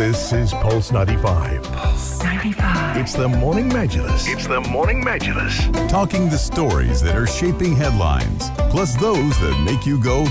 This is Pulse 95. Pulse 95. It's the Morning Magulus. It's the Morning Magulus. Talking the stories that are shaping headlines, plus those that make you go,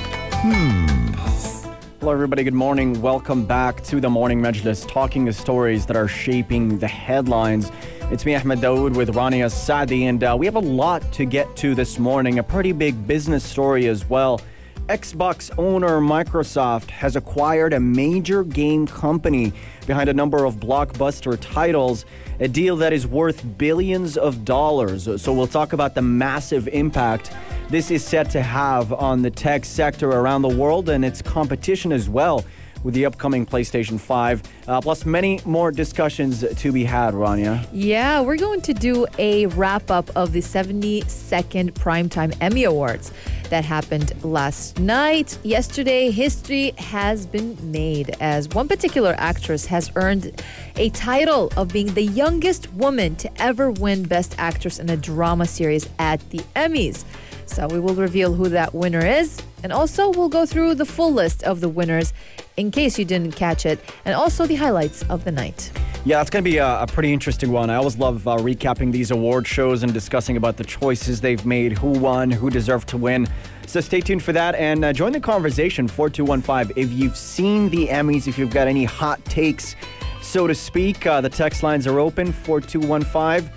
Hello, everybody. Good morning. Welcome back to the Morning Majlis, talking the stories that are shaping the headlines. It's me, Ahmed Dawood, with Rania Saadi, and we have a lot to get to this morning. A pretty big business story as well. Xbox owner Microsoft has acquired a major game company behind a number of blockbuster titles, a deal that is worth billions of dollars. So we'll talk about the massive impact this is set to have on the tech sector around the world and its competition as well with the upcoming PlayStation 5, plus many more discussions to be had, Rania. Yeah, we're going to do a wrap-up of the 72nd Primetime Emmy Awards that happened last night. Yesterday, history has been made as one particular actress has earned a title of being the youngest woman to ever win Best Actress in a Drama Series at the Emmys. So we will reveal who that winner is, and also we'll go through the full list of the winners in case you didn't catch it, and also the highlights of the night. Yeah, it's going to be a pretty interesting one. I always love recapping these award shows and discussing about the choices they've made, who won, who deserved to win. So stay tuned for that and join the conversation, 4215. If you've seen the Emmys, if you've got any hot takes, so to speak, the text lines are open, 4215.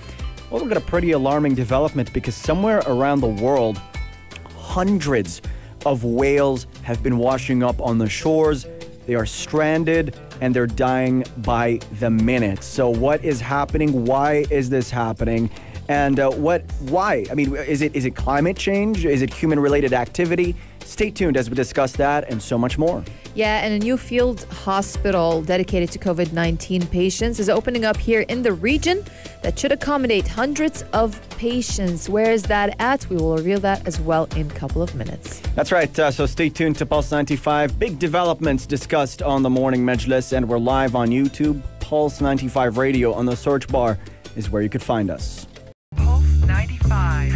Well, we've got a pretty alarming development because somewhere around the world, hundreds of whales have been washing up on the shores. They are stranded and they're dying by the minute. So what is happening? Why is this happening? And why? I mean, is it climate change? Is it human-related activity? Stay tuned as we discuss that and so much more. Yeah, and a new field hospital dedicated to COVID-19 patients is opening up here in the region that should accommodate hundreds of patients. Where is that at? We will reveal that as well in a couple of minutes. That's right. So stay tuned to Pulse 95. Big developments discussed on the Morning Majlis, and we're live on YouTube. Pulse 95 Radio on the search bar is where you could find us. Pulse 95.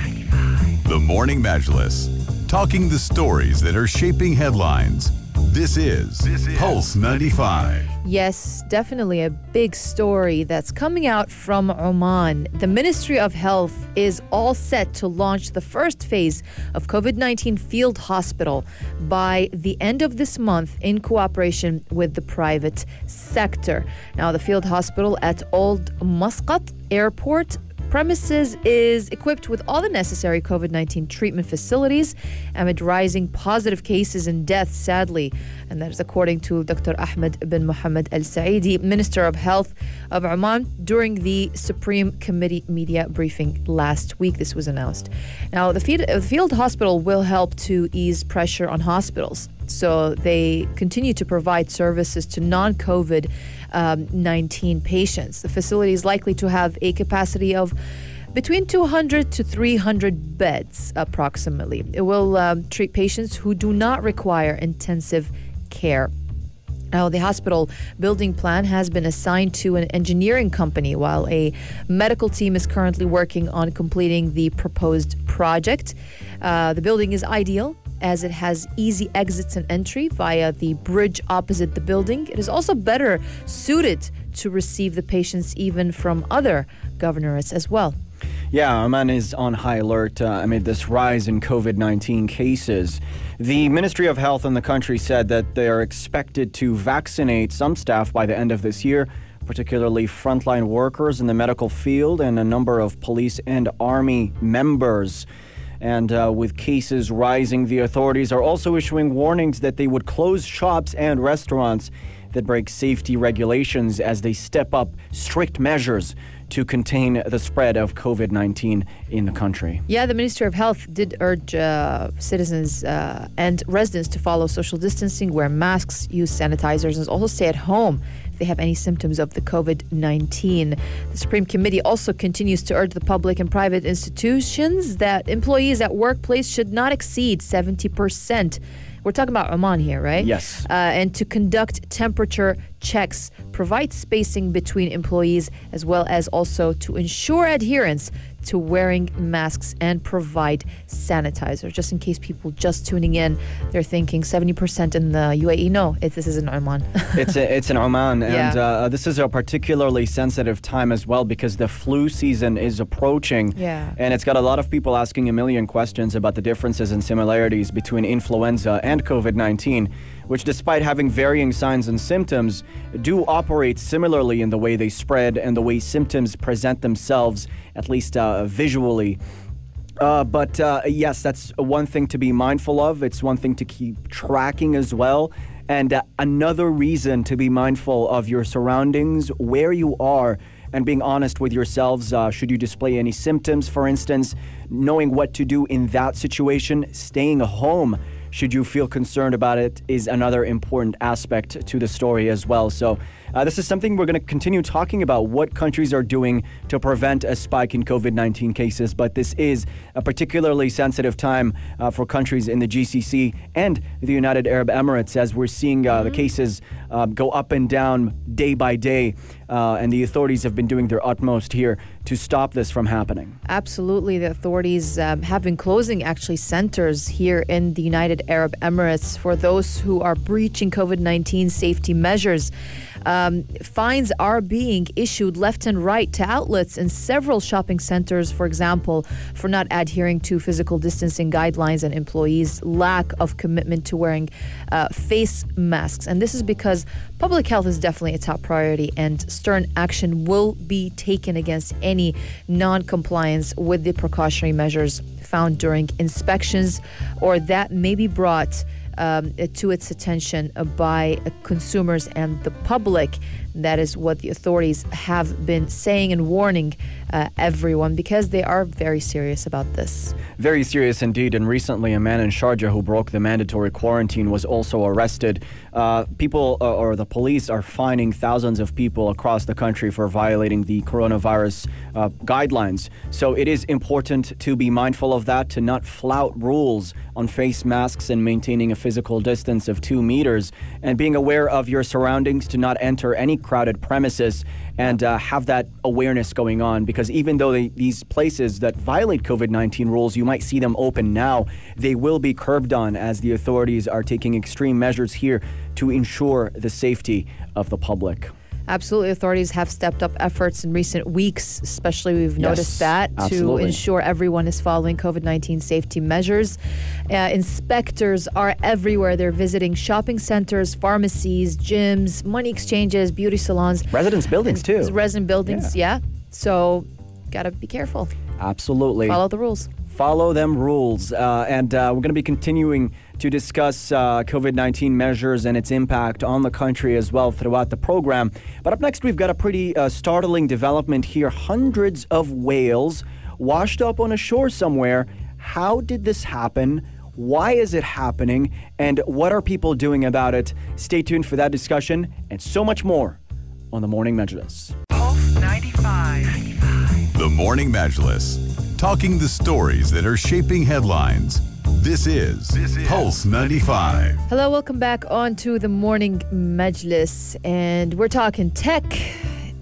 The Morning Majlis, talking the stories that are shaping headlines. This is Pulse 95. Yes, definitely a big story that's coming out from Oman. The Ministry of Health is all set to launch the first phase of COVID-19 field hospital by the end of this month in cooperation with the private sector. Now, the field hospital at Old Muscat Airport premises is equipped with all the necessary COVID-19 treatment facilities amid rising positive cases and deaths, sadly. And that is according to Dr. Ahmed bin Mohammed Al-Saidi, Minister of Health of Oman, during the Supreme Committee media briefing last week. This was announced. Now, the field hospital will help to ease pressure on hospitals, so they continue to provide services to non-COVID 19 patients. The facility is likely to have a capacity of between 200 to 300 beds, approximately. It will treat patients who do not require intensive care. Now, the hospital building plan has been assigned to an engineering company, while a medical team is currently working on completing the proposed project. The building is ideal as it has easy exits and entry via the bridge opposite the building. It is also better suited to receive the patients even from other governorates as well. Yeah, Oman is on high alert amid this rise in COVID-19 cases. The Ministry of Health in the country said that they are expected to vaccinate some staff by the end of this year, particularly frontline workers in the medical field and a number of police and army members. And with cases rising, the authorities are also issuing warnings that they would close shops and restaurants that break safety regulations as they step up strict measures to contain the spread of COVID-19 in the country. Yeah, the Minister of Health did urge citizens and residents to follow social distancing, wear masks, use sanitizers, and also stay at home if they have any symptoms of the COVID-19. The Supreme Committee also continues to urge the public and private institutions that employees at workplace should not exceed 70%. We're talking about Oman here, right? Yes. And to conduct temperature checks provide spacing between employees, as well as also to ensure adherence to wearing masks and provide sanitizer. Just in case people just tuning in, they're thinking 70% in the UAE. No, this is in Oman. It's in Oman. Yeah. And this is a particularly sensitive time as well because the flu season is approaching. Yeah. And it's got a lot of people asking a million questions about the differences and similarities between influenza and COVID-19, which despite having varying signs and symptoms, do operate similarly in the way they spread and the way symptoms present themselves, at least visually. But yes, that's one thing to be mindful of. It's one thing to keep tracking as well. And another reason to be mindful of your surroundings, where you are, and being honest with yourselves. Should you display any symptoms, for instance, knowing what to do in that situation, staying home, should you feel concerned about it, is another important aspect to the story as well. So this is something we're going to continue talking about, what countries are doing to prevent a spike in COVID-19 cases. But this is a particularly sensitive time for countries in the GCC and the United Arab Emirates, as we're seeing the cases go up and down day by day. And the authorities have been doing their utmost here to stop this from happening. Absolutely. The authorities have been closing actually centers here in the United Arab Emirates for those who are breaching COVID-19 safety measures. Fines are being issued left and right to outlets in several shopping centers, for example, for not adhering to physical distancing guidelines and employees' lack of commitment to wearing face masks. And this is because public health is definitely a top priority, and stern action will be taken against any non-compliance with the precautionary measures found during inspections or that may be brought to its attention by consumers and the public. That is what the authorities have been saying and warning everyone, because they are very serious about this. Very serious indeed. And recently a man in Sharjah who broke the mandatory quarantine was also arrested. The police are fining thousands of people across the country for violating the coronavirus guidelines. So it is important to be mindful of that, to not flout rules on face masks and maintaining a physical distance of 2 meters, and being aware of your surroundings to not enter any crowded premises, and have that awareness going on, because even though these places that violate COVID-19 rules, you might see them open now, they will be curbed on as the authorities are taking extreme measures here to ensure the safety of the public. Absolutely. Authorities have stepped up efforts in recent weeks, especially we've noticed that, absolutely, to ensure everyone is following COVID-19 safety measures. Inspectors are everywhere. They're visiting shopping centers, pharmacies, gyms, money exchanges, beauty salons. Residence buildings, too. Resident buildings, yeah. So, gotta be careful. Absolutely. Follow the rules. Follow them rules. And we're going to be continuing to discuss COVID-19 measures and its impact on the country as well throughout the program. But up next, we've got a pretty startling development here. Hundreds of whales washed up on a shore somewhere. How did this happen? Why is it happening? And what are people doing about it? Stay tuned for that discussion and so much more on The Morning Majlis. Pulse 95. The Morning Majlis. Talking the stories that are shaping headlines. This is Pulse 95. Hello, welcome back on to The Morning Majlis. And we're talking tech,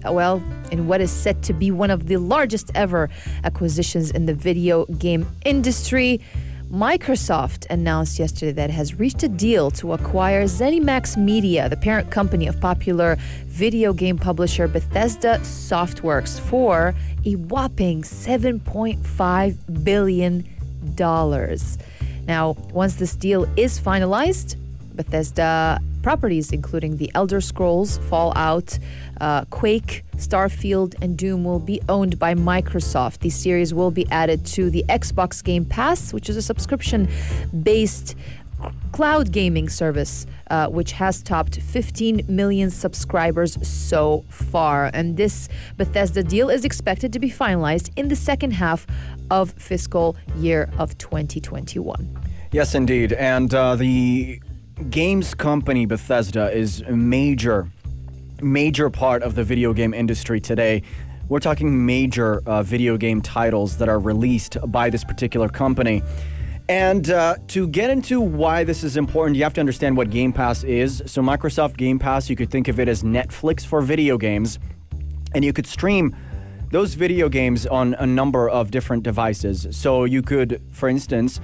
well, in what is set to be one of the largest ever acquisitions in the video game industry. Microsoft announced yesterday that it has reached a deal to acquire ZeniMax Media, the parent company of popular video game publisher Bethesda Softworks, for a whopping $7.5 billion. Now, once this deal is finalized, Bethesda properties, including The Elder Scrolls, Fallout, Quake, Starfield, and Doom, will be owned by Microsoft. These series will be added to the Xbox Game Pass, which is a subscription-based cloud gaming service, which has topped 15 million subscribers so far. And this Bethesda deal is expected to be finalized in the second half of fiscal year of 2021. Yes, indeed. And the games company Bethesda is a major part of the video game industry today. We're talking major video game titles that are released by this particular company. And to get into why this is important, you have to understand what Game Pass is. So Microsoft Game Pass, you could think of it as Netflix for video games. And you could stream those video games on a number of different devices. So you could, for instance,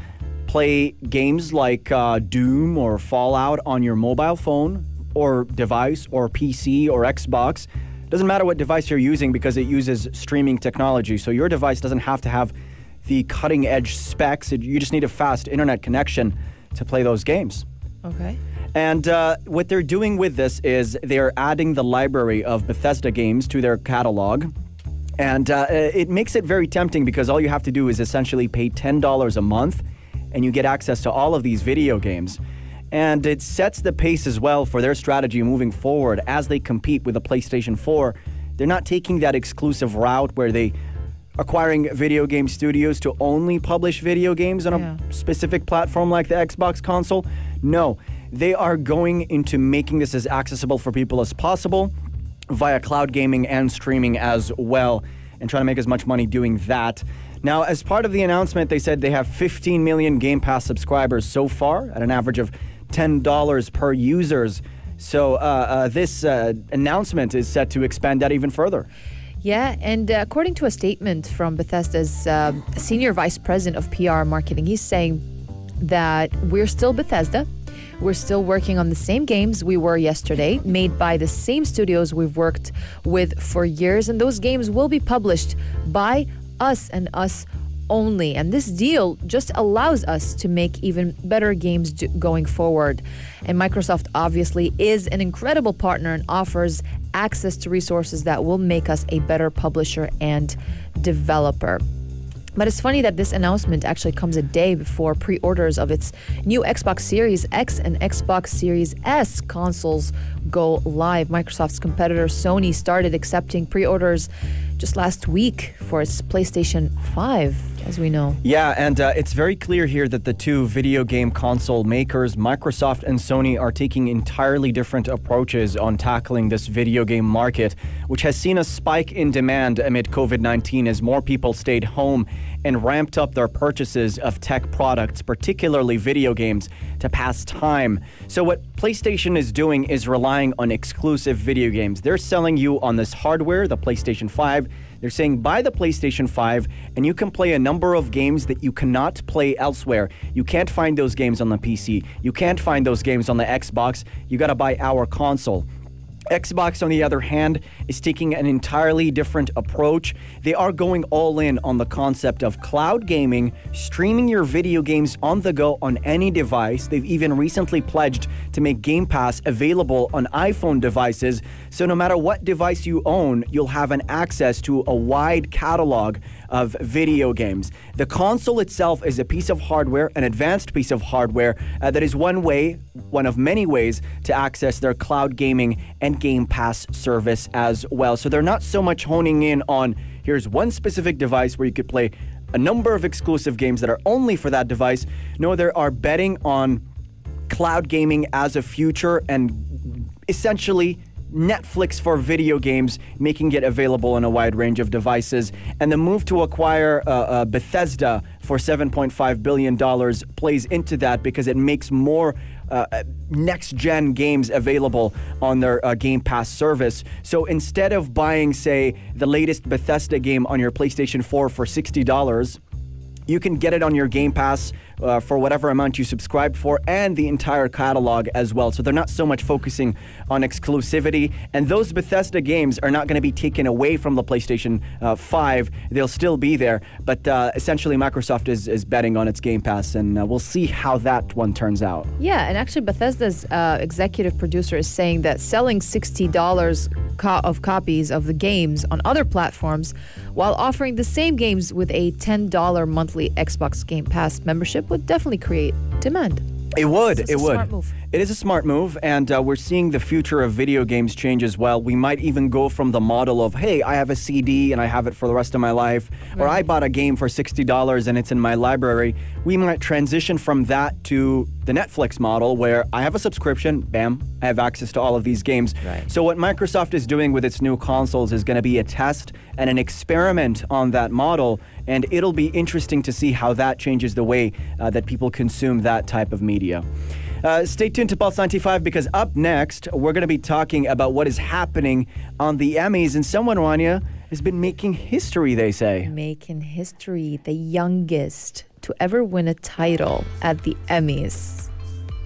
play games like Doom or Fallout on your mobile phone or device or PC or Xbox. Doesn't matter what device you're using because it uses streaming technology. So your device doesn't have to have the cutting-edge specs. You just need a fast internet connection to play those games. Okay. And what they're doing with this is they're adding the library of Bethesda games to their catalog. And it makes it very tempting because all you have to do is essentially pay $10 a month and you get access to all of these video games. And it sets the pace as well for their strategy moving forward as they compete with the PlayStation 4. They're not taking that exclusive route where they acquiring video game studios to only publish video games on a specific platform like the Xbox console. No, they are going into making this as accessible for people as possible via cloud gaming and streaming as well, and trying to make as much money doing that. Now, as part of the announcement, they said they have 15 million Game Pass subscribers so far at an average of $10 per users. So this announcement is set to expand that even further. Yeah, and according to a statement from Bethesda's Senior Vice President of PR Marketing, he's saying that we're still Bethesda. We're still working on the same games we were yesterday, made by the same studios we've worked with for years, and those games will be published by us and us only. And this deal just allows us to make even better games going forward. And Microsoft obviously is an incredible partner and offers access to resources that will make us a better publisher and developer. But it's funny that this announcement actually comes a day before pre-orders of its new Xbox Series X and Xbox Series S consoles go live. Microsoft's competitor Sony started accepting pre-orders just last week for its PlayStation 5, as we know. Yeah, and it's very clear here that the two video game console makers, Microsoft and Sony, are taking entirely different approaches on tackling this video game market, which has seen a spike in demand amid COVID-19 as more people stayed home and ramped up their purchases of tech products, particularly video games, to pass time. So what PlayStation is doing is relying on exclusive video games. They're selling you on this hardware, the PlayStation 5. They're saying buy the PlayStation 5 and you can play a number of games that you cannot play elsewhere. You can't find those games on the PC. You can't find those games on the Xbox. You gotta buy our console. Xbox, on the other hand, is taking an entirely different approach. They are going all in on the concept of cloud gaming, streaming your video games on the go on any device. They've even recently pledged to make Game Pass available on iPhone devices, so no matter what device you own, you'll have an access to a wide catalog of video games. The console itself is a piece of hardware, an advanced piece of hardware, that is one of many ways to access their cloud gaming and Game Pass service as well. So they're not so much honing in on here's one specific device where you could play a number of exclusive games that are only for that device. No, they are betting on cloud gaming as a future and essentially Netflix for video games, making it available on a wide range of devices. And the move to acquire Bethesda for $7.5 billion plays into that because it makes more next-gen games available on their Game Pass service. So instead of buying, say, the latest Bethesda game on your PlayStation 4 for $60, you can get it on your Game Pass for whatever amount you subscribe for and the entire catalog as well. So they're not so much focusing on exclusivity. And those Bethesda games are not going to be taken away from the PlayStation 5. They'll still be there. But essentially, Microsoft is betting on its Game Pass, and we'll see how that one turns out. Yeah, and actually Bethesda's executive producer is saying that selling $60 of copies of the games on other platforms while offering the same games with a $10 monthly Xbox Game Pass membership would definitely create demand. It would. It would. Smart move. It is a smart move, and we're seeing the future of video games change as well. We might even go from the model of, hey, I have a CD and I have it for the rest of my life, right. Or I bought a game for $60 and it's in my library. We might transition from that to the Netflix model where I have a subscription, bam, I have access to all of these games. Right. So what Microsoft is doing with its new consoles is going to be a test and an experiment on that model, and it'll be interesting to see how that changes the way that people consume that type of media. Stay tuned to Pulse 95, because up next, we're going to be talking about what is happening on the Emmys. And someone, Rania, has been making history, they say. Making history, the youngest to ever win a title at the Emmys.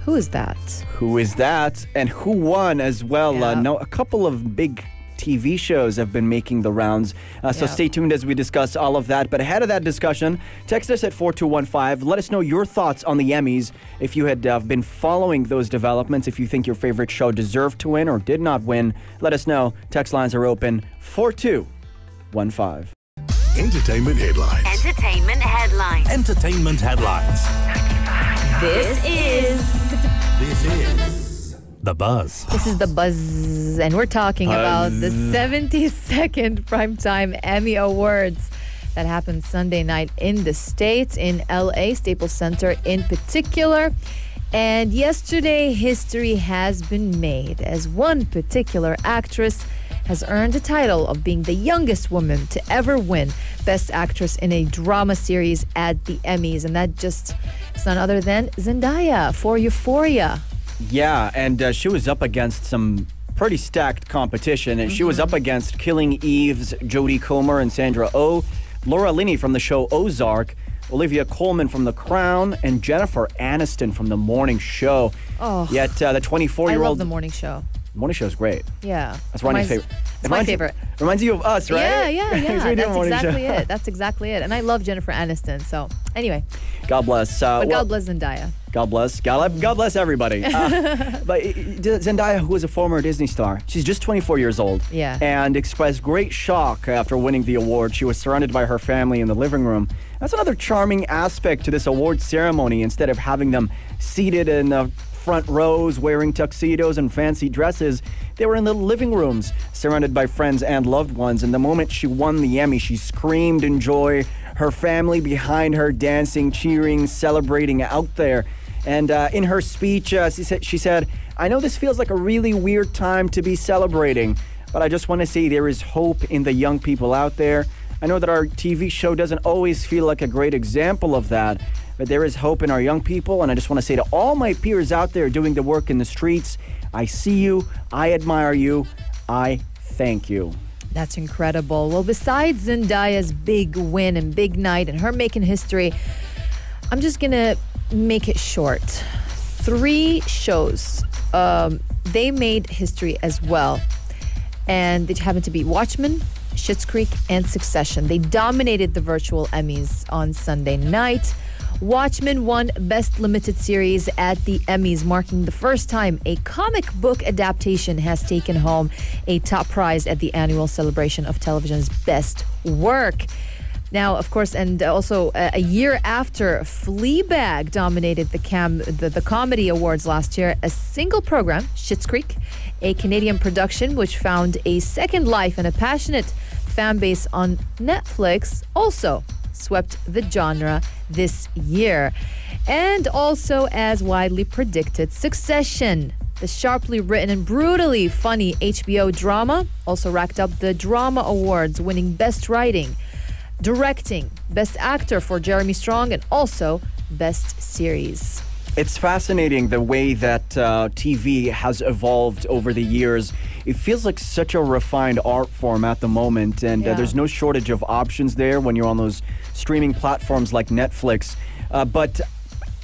Who is that? Who is that? And who won as well? Yeah. Now, a couple of big TV shows have been making the rounds. So stay tuned as we discuss all of that. But ahead of that discussion, text us at 4215. Let us know your thoughts on the Emmys. If you had been following those developments, if you think your favorite show deserved to win or did not win, let us know. Text lines are open, 4215. Entertainment headlines. Entertainment headlines. Entertainment headlines. This is... The Buzz. This is The Buzz, and we're talking about the 72nd Primetime Emmy Awards that happened Sunday night in the States, in LA, Staples Center in particular. And yesterday, history has been made as one particular actress has earned the title of being the youngest woman to ever win Best Actress in a Drama Series at the Emmys. And that just is none other than Zendaya for Euphoria. Yeah, and she was up against some pretty stacked competition. And she was up against Killing Eve's Jodie Comer and Sandra Oh, Laura Linney from the show Ozark, Olivia Colman from The Crown, and Jennifer Aniston from The Morning Show. Oh, yet the 24-year-old... I love The Morning Show. The Morning Show is great. Yeah. That's Ronnie's favorite. It's my favorite. Reminds you of us, right? Yeah. That's exactly it. That's exactly it. And I love Jennifer Aniston. So, anyway. God bless. But God bless Zendaya. God bless. God bless everybody. But Zendaya, who is a former Disney star, she's just 24 years old. Yeah. And expressed great shock after winning the award. She was surrounded by her family in the living room. That's another charming aspect to this award ceremony. Instead of having them seated in the front rows wearing tuxedos and fancy dresses, they were in the living rooms surrounded by friends and loved ones. And the moment she won the Emmy, she screamed in joy, her family behind her dancing, cheering, celebrating out there. And in her speech, she said, "I know this feels like a really weird time to be celebrating, but I just want to say there is hope in the young people out there. I know that our TV show doesn't always feel like a great example of that, but there is hope in our young people, and I just want to say to all my peers out there doing the work in the streets, I see you, I admire you, I thank you." That's incredible. Well, besides Zendaya's big win and big night and her making history, I'm just going to make it short. Three shows, they made history as well. And they happened to be Watchmen, Schitt's Creek, and Succession. They dominated the virtual Emmys on Sunday night. Watchmen won Best Limited Series at the Emmys, marking the first time a comic book adaptation has taken home a top prize at the annual celebration of television's best work. Now, of course, and also a year after Fleabag dominated the comedy awards last year, a single program, Schitt's Creek, a Canadian production which found a second life and a passionate fan base on Netflix, also swept the genre this year. And also, as widely predicted, Succession, the sharply written and brutally funny HBO drama, also racked up the Drama Awards, winning Best Writing, Directing, Best Actor for Jeremy Strong, and also Best Series. It's fascinating the way that TV has evolved over the years. It feels like such a refined art form at the moment, and there's no shortage of options there when you're on those streaming platforms like Netflix. But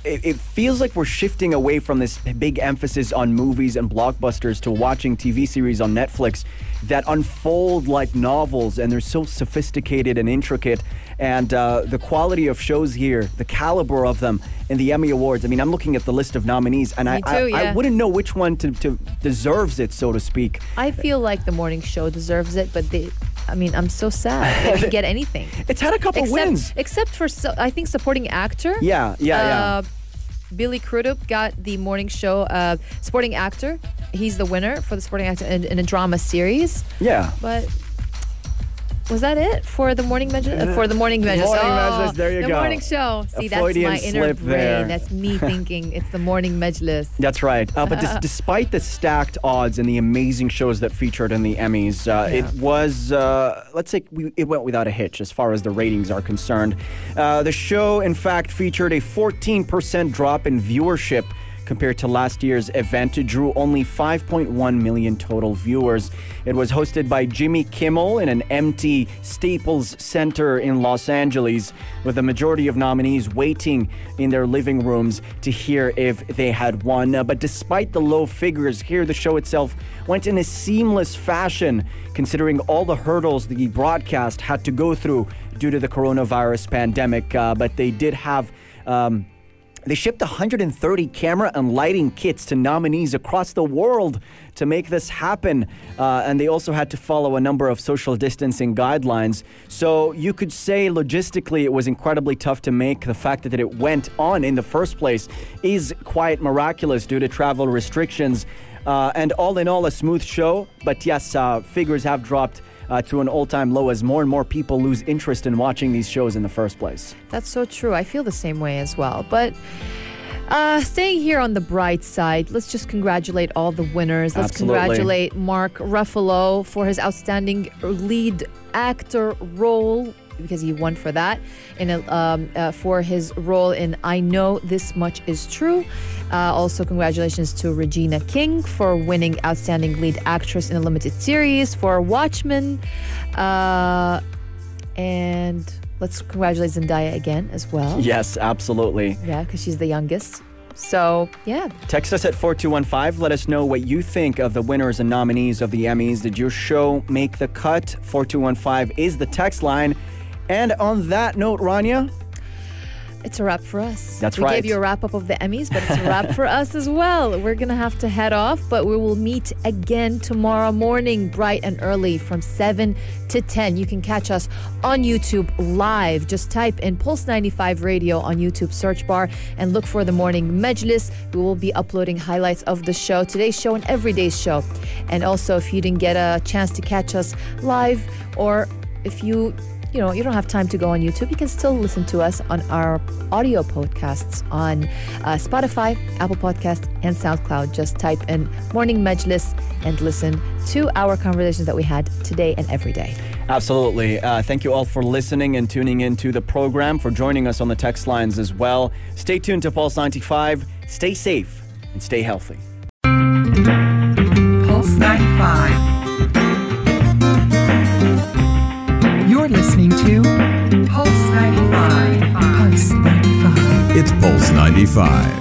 it feels like we're shifting away from this big emphasis on movies and blockbusters to watching TV series on Netflix that unfold like novels, and they're so sophisticated and intricate. And the quality of shows here, the caliber of them, and the Emmy Awards. I mean, I'm looking at the list of nominees, and I wouldn't know which one to deserves it, so to speak. I feel like The Morning Show deserves it, but I'm so sad they didn't get anything. It's had a couple wins. Except for, I think, supporting actor. Yeah, yeah, yeah. Billy Crudup got the morning show Sporting Actor. He's the winner for the Sporting Actor in a drama series. Yeah. But was that it for the morning measures? For the morning measures. Morning measures. There you go. The morning show. See, that's my inner brain. That's me thinking it's the morning measures. That's right. But despite the stacked odds and the amazing shows that featured in the Emmys, it was, let's say, it went without a hitch as far as the ratings are concerned. The show, in fact, featured a 14% drop in viewership compared to last year's event. It drew only 5.1 million total viewers. It was hosted by Jimmy Kimmel in an empty Staples Center in Los Angeles, with the majority of nominees waiting in their living rooms to hear if they had won. But despite the low figures here, the show itself went in a seamless fashion, considering all the hurdles the broadcast had to go through due to the coronavirus pandemic. But they did have... They shipped 130 camera and lighting kits to nominees across the world to make this happen. And they also had to follow a number of social distancing guidelines. So you could say logistically it was incredibly tough to make. The fact that it went on in the first place is quite miraculous due to travel restrictions. And all in all, a smooth show. But yes, figures have dropped to an all-time low as more and more people lose interest in watching these shows in the first place. That's so true. I feel the same way as well. But staying here on the bright side, let's just congratulate all the winners. Let's congratulate Mark Ruffalo for his outstanding lead actor role, because he won for that, in for his role in I Know This Much Is True. Also, congratulations to Regina King for winning Outstanding Lead Actress in a Limited Series for Watchmen. And let's congratulate Zendaya again as well. Yes, absolutely. Yeah, because she's the youngest. So, yeah. Text us at 4215. Let us know what you think of the winners and nominees of the Emmys. Did your show make the cut? 4215 is the text line. And on that note, Rania... it's a wrap for us. That's right. We gave you a wrap-up of the Emmys, but it's a wrap for us as well. We're going to have to head off, but we will meet again tomorrow morning, bright and early, from 7 to 10. You can catch us on YouTube live. Just type in Pulse 95 Radio on YouTube search bar and look for the Morning Majlis. We will be uploading highlights of the show, today's show and every day's show. And also, if you didn't get a chance to catch us live, or if you don't have time to go on YouTube, you can still listen to us on our audio podcasts on Spotify, Apple Podcasts, and SoundCloud. Just type in Morning Majlis and listen to our conversations that we had today and every day. Absolutely. Thank you all for listening and tuning into the program, for joining us on the text lines as well. Stay tuned to Pulse 95. Stay safe and stay healthy. Pulse 95. You're listening to Pulse 95. Pulse 95. It's Pulse 95.